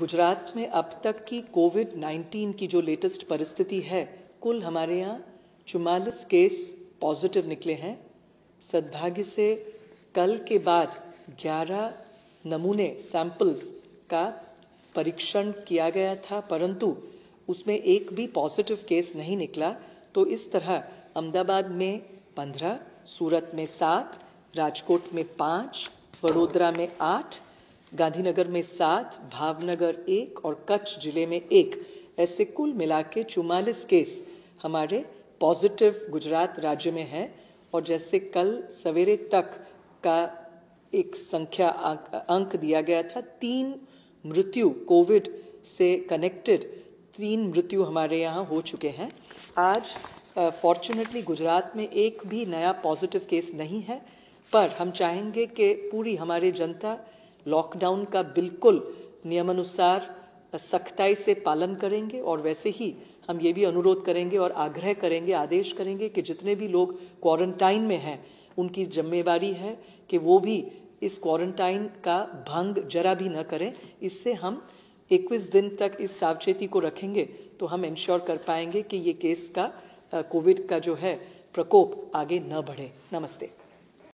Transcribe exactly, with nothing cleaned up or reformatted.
गुजरात में अब तक की कोविड नाइन्टीन की जो लेटेस्ट परिस्थिति है, कुल हमारे यहाँ चौवालीस केस पॉजिटिव निकले हैं। सद्भाग्य से कल के बाद ग्यारह नमूने सैंपल्स का परीक्षण किया गया था, परंतु उसमें एक भी पॉजिटिव केस नहीं निकला। तो इस तरह अहमदाबाद में पंद्रह, सूरत में सात, राजकोट में पाँच, वडोदरा में आठ, गांधीनगर में सात, भावनगर एक और कच्छ जिले में एक, ऐसे कुल मिला के चौवालीस केस हमारे पॉजिटिव गुजरात राज्य में है। और जैसे कल सवेरे तक का एक संख्या अंक दिया गया था, तीन मृत्यु कोविड से कनेक्टेड तीन मृत्यु हमारे यहाँ हो चुके हैं। आज फॉर्चुनेटली गुजरात में एक भी नया पॉजिटिव केस नहीं है, पर हम चाहेंगे कि पूरी हमारी जनता लॉकडाउन का बिल्कुल नियमानुसार सख्ताई से पालन करेंगे। और वैसे ही हम ये भी अनुरोध करेंगे और आग्रह करेंगे, आदेश करेंगे कि जितने भी लोग क्वारंटाइन में हैं उनकी जिम्मेदारी है कि वो भी इस क्वारंटाइन का भंग जरा भी न करें। इससे हम इक्कीस दिन तक इस सावचेती को रखेंगे तो हम इंश्योर कर पाएंगे कि ये केस का कोविड का जो है प्रकोप आगे न बढ़े। नमस्ते।